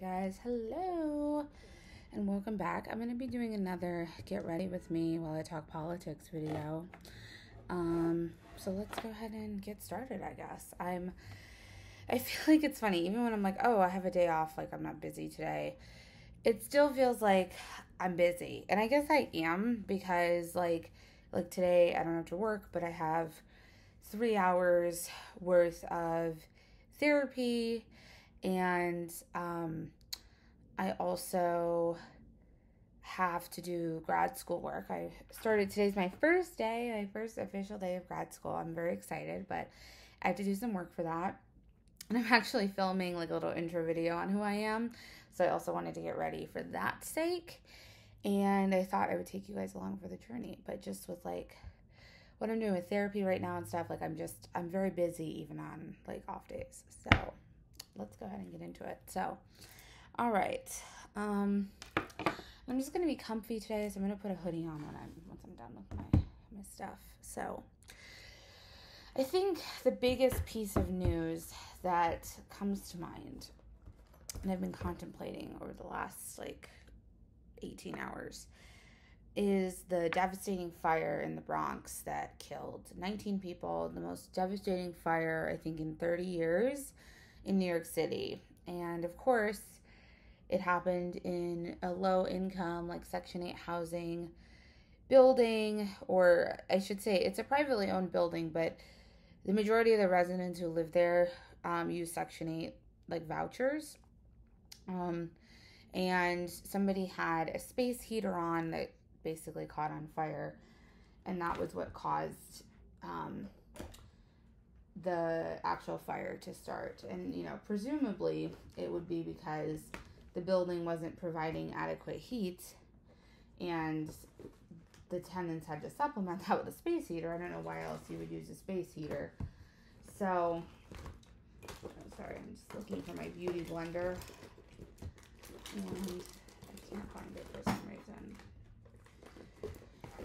Hey guys, hello and welcome back. I'm going to be doing another get ready with me while I talk politics video. So let's go ahead and get started, I guess. I feel like it's funny, even when I'm like, oh, I have a day off, like I'm not busy today, it still feels like I'm busy. And I guess I am, because like today I don't have to work, but I have 3 hours worth of therapy. And I also have to do grad school work. I started, today's my first day, my first official day of grad school. I'm very excited, but I have to do some work for that. And I'm actually filming like a little intro video on who I am. So I also wanted to get ready for that sake. And I thought I would take you guys along for the journey, but just with like what I'm doing with therapy right now and stuff, like I'm very busy even on like off days. So let's go ahead and get into it. So, all right. I'm just going to be comfy today, so I'm going to put a hoodie on once I'm done with my stuff. So, I think the biggest piece of news that comes to mind, and I've been contemplating over the last, like, 18 hours, is the devastating fire in the Bronx that killed 19 people, the most devastating fire, I think, in 30 years. In New York City. And of course it happened in a low income, like Section 8 housing building, or I should say it's a privately owned building, but the majority of the residents who live there use Section 8 like vouchers. And somebody had a space heater on that basically caught on fire, and that was what caused the actual fire to start. And you know, presumably it would be because the building wasn't providing adequate heat and the tenants had to supplement that with a space heater. I don't know why else you would use a space heater. So I'm sorry, I'm just looking for my beauty blender and I can't find it for some reason.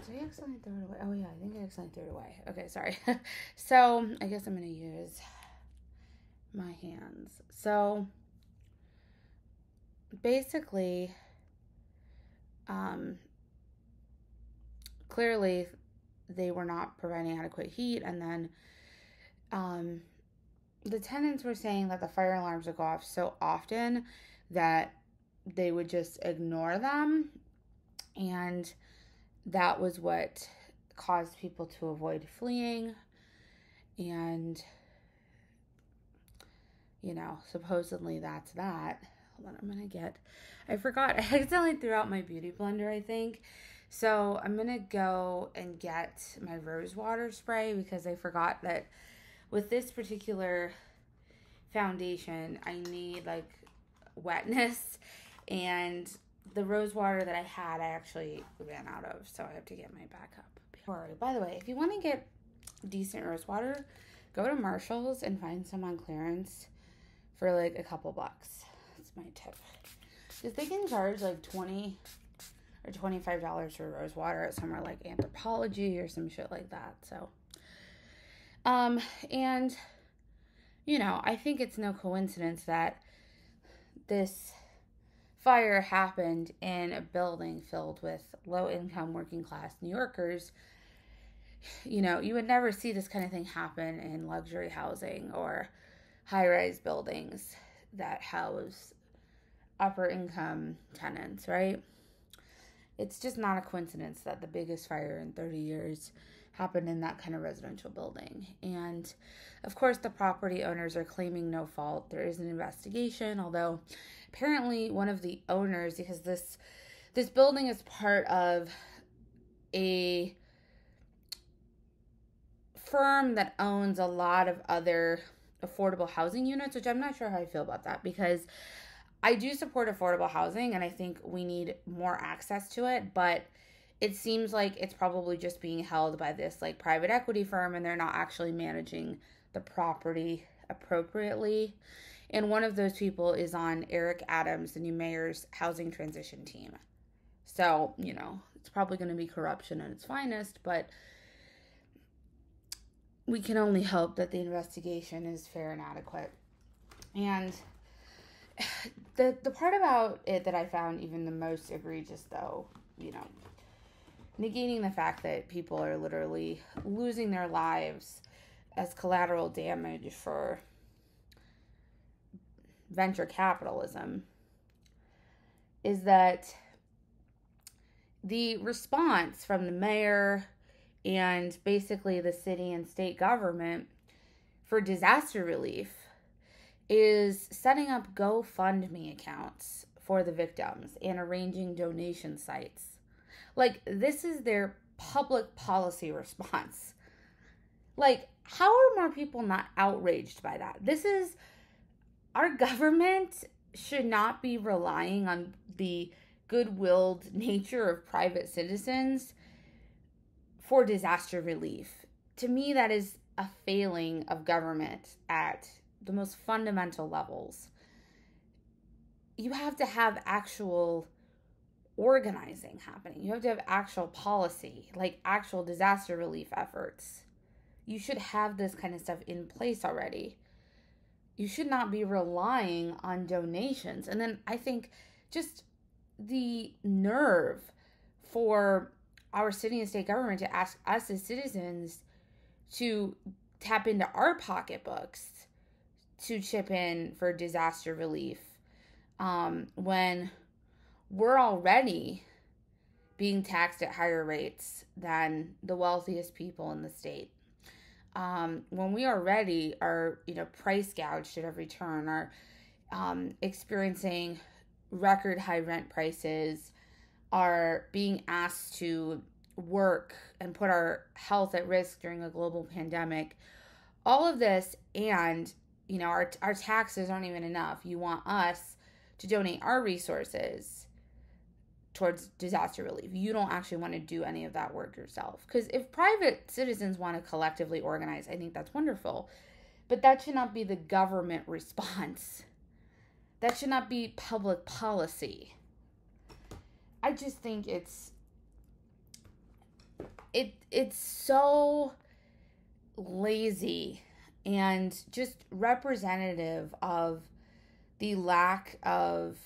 Did I accidentally throw it away? Oh yeah, I think I accidentally threw it away. Okay, sorry. So I guess I'm gonna use my hands. So basically, clearly they were not providing adequate heat, and then the tenants were saying that the fire alarms would go off so often that they would just ignore them, and that was what caused people to avoid fleeing. And, you know, supposedly that's that. Hold on, I'm going to get, I forgot. I accidentally threw out my beauty blender, I think. So I'm going to go and get my rose water spray, because I forgot that with this particular foundation, I need like wetness, and the rose water that I had, I actually ran out of, so I have to get my backup. By the way, if you want to get decent rose water, go to Marshall's and find some on clearance for like a couple bucks. That's my tip. Because they can charge like $20 or $25 for rose water at somewhere like Anthropology or some shit like that. So, and, you know, I think it's no coincidence that this fire happened in a building filled with low-income working-class New Yorkers. You know, you would never see this kind of thing happen in luxury housing or high-rise buildings that house upper-income tenants, right? It's just not a coincidence that the biggest fire in 30 years happened in that kind of residential building. And, of course, the property owners are claiming no fault. There is an investigation, although apparently one of the owners, because this building is part of a firm that owns a lot of other affordable housing units, which I'm not sure how I feel about that, because I do support affordable housing, and I think we need more access to it, but it seems like it's probably just being held by this like private equity firm, and they're not actually managing the property appropriately. And one of those people is on Eric Adams, the new mayor's housing transition team. So, you know, it's probably going to be corruption at its finest, but we can only hope that the investigation is fair and adequate. And The part about it that I found even the most egregious, though, you know, negating the fact that people are literally losing their lives as collateral damage for venture capitalism, is that the response from the mayor and basically the city and state government for disaster relief is setting up GoFundMe accounts for the victims and arranging donation sites. Like, this is their public policy response. Like, how are more people not outraged by that? This is, our government should not be relying on the good-willed nature of private citizens for disaster relief. To me, that is a failing of government at the most fundamental levels. You have to have actual organizing happening. You have to have actual policy, like actual disaster relief efforts. You should have this kind of stuff in place already. You should not be relying on donations. And then I think just the nerve for our city and state government to ask us as citizens to tap into our pocketbooks to chip in for disaster relief, when we're already being taxed at higher rates than the wealthiest people in the state. When we already are, you know, price gouged at every turn, are experiencing record high rent prices, are being asked to work and put our health at risk during a global pandemic, all of this, and, you know, our taxes aren't even enough. You want us to donate our resources towards disaster relief. You don't actually want to do any of that work yourself. Because if private citizens want to collectively organize, I think that's wonderful. But that should not be the government response. That should not be public policy. I just think it's so lazy and just representative of the lack of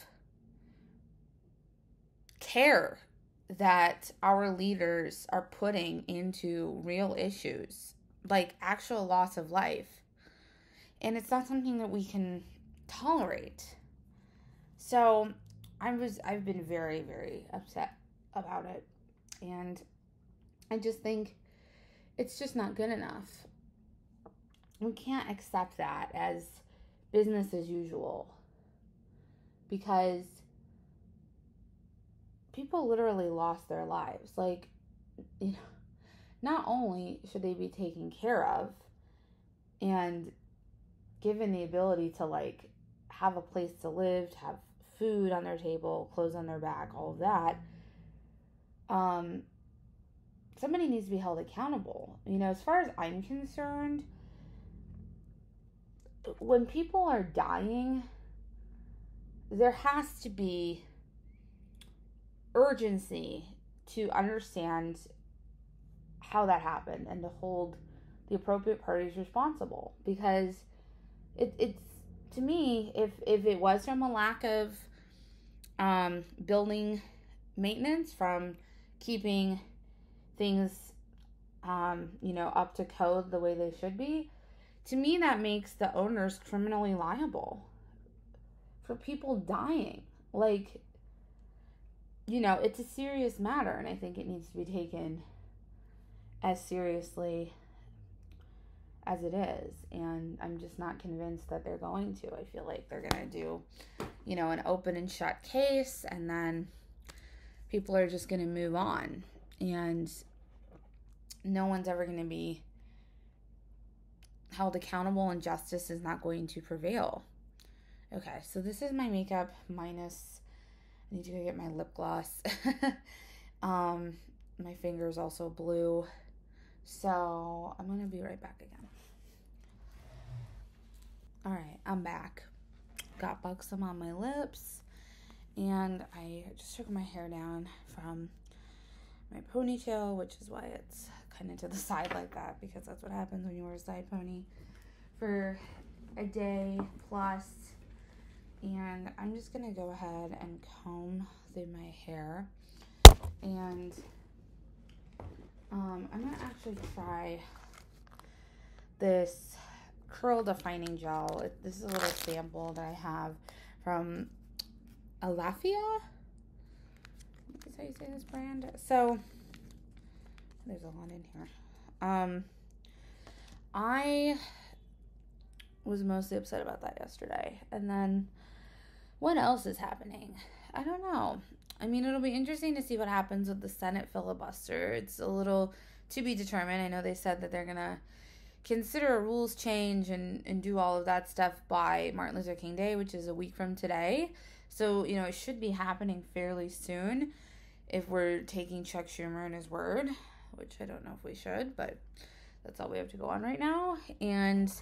care that our leaders are putting into real issues, like actual loss of life. And it's not something that we can tolerate. So I've been very, very upset about it. And I just think it's just not good enough. We can't accept that as business as usual, because people literally lost their lives. Like, you know, not only should they be taken care of and given the ability to, like, have a place to live, to have food on their table, clothes on their back, all of that, somebody needs to be held accountable. You know, as far as I'm concerned, when people are dying, there has to be urgency to understand how that happened and to hold the appropriate parties responsible. Because it's, to me, if it was from a lack of building maintenance, from keeping things, you know, up to code the way they should be, to me, that makes the owners criminally liable for people dying. Like, you know, it's a serious matter, and I think it needs to be taken as seriously as it is. And I'm just not convinced that they're going to. I feel like they're going to do, you know, an open and shut case, and then people are just going to move on. And no one's ever going to be held accountable, and justice is not going to prevail. Okay, so this is my makeup minus, I need to go get my lip gloss. My finger's also blue. So I'm going to be right back again. All right, I'm back. Got Buxom on my lips, and I just took my hair down from my ponytail, which is why it's kind of to the side like that, because that's what happens when you wear a side pony for a day plus. and I'm just going to go ahead and comb through my hair, and I'm going to actually try this curl defining gel. This is a little sample that I have from Alafia. Is how you say this brand? So there's a lot in here. I was mostly upset about that yesterday, and then what else is happening? I don't know. I mean, it'll be interesting to see what happens with the Senate filibuster. It's a little to be determined. I know they said that they're gonna consider a rules change and do all of that stuff by Martin Luther King Day, which is a week from today. So, you know, it should be happening fairly soon if we're taking Chuck Schumer and his word, which I don't know if we should, but that's all we have to go on right now. And,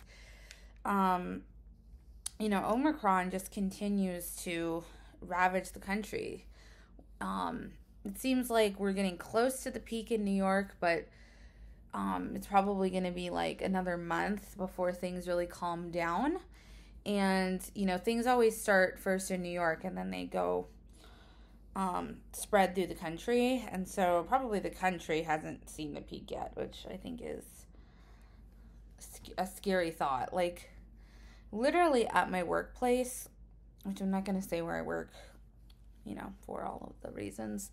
you know, Omicron just continues to ravage the country. It seems like we're getting close to the peak in New York, but it's probably going to be like another month before things really calm down. And, you know, things always start first in New York, and then they go spread through the country. And so probably the country hasn't seen the peak yet, which I think is a scary thought. Like, literally at my workplace, which I'm not going to say where I work, you know, for all of the reasons.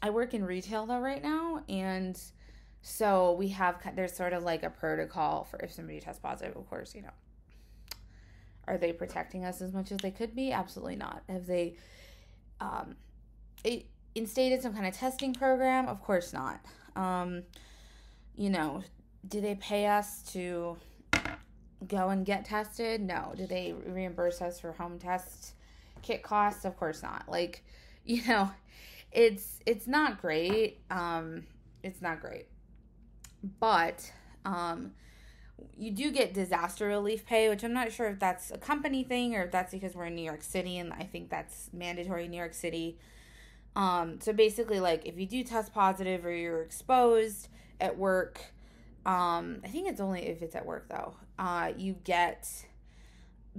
I work in retail though right now, and so we have, there's sort of like a protocol for if somebody tests positive, of course, you know. Are they protecting us as much as they could be? Absolutely not. Have they instated some kind of testing program? Of course not. You know, do they pay us to go and get tested? No. Do they reimburse us for home test kit costs? Of course not. Like, you know, it's not great. It's not great, but, you do get disaster relief pay, which I'm not sure if that's a company thing or if that's because we're in New York City, and I think that's mandatory in New York City. So basically, like, if you do test positive or you're exposed at work, I think it's only if it's at work though, you get,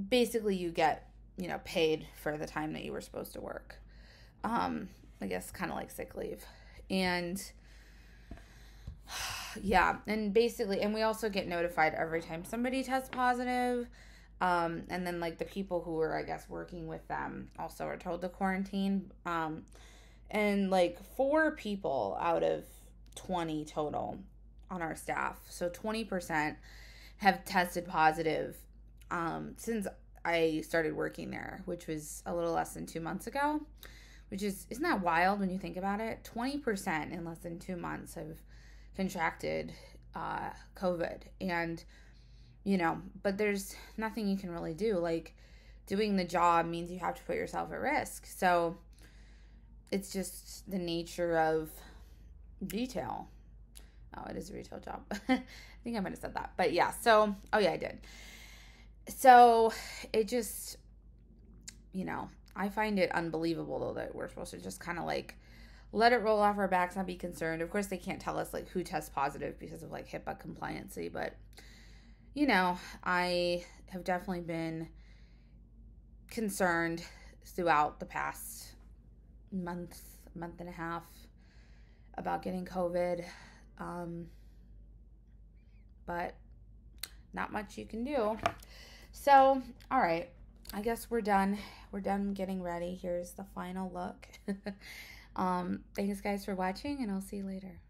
basically you get, you know, paid for the time that you were supposed to work. I guess kind of like sick leave. And yeah, and basically, and we also get notified every time somebody tests positive. And then like the people who are, I guess, working with them also are told to quarantine. And like 4 people out of 20 total on our staff, so 20% have tested positive since I started working there, which was a little less than 2 months ago. Which is, isn't that wild when you think about it? 20% in less than 2 months have contracted COVID. And, you know, but there's nothing you can really do. Like, doing the job means you have to put yourself at risk. So it's just the nature of retail. Oh, it is a retail job. I think I might have said that. But yeah, so, oh yeah, I did. So it just, you know, I find it unbelievable, though, that we're supposed to just kind of, like, let it roll off our backs, not be concerned. Of course, they can't tell us, like, who tests positive because of, like, HIPAA compliancy. But, you know, I have definitely been concerned throughout the past month and a half about getting COVID. But not much you can do. So, all right. I guess we're done. We're done getting ready. Here's the final look. Thanks guys for watching, and I'll see you later.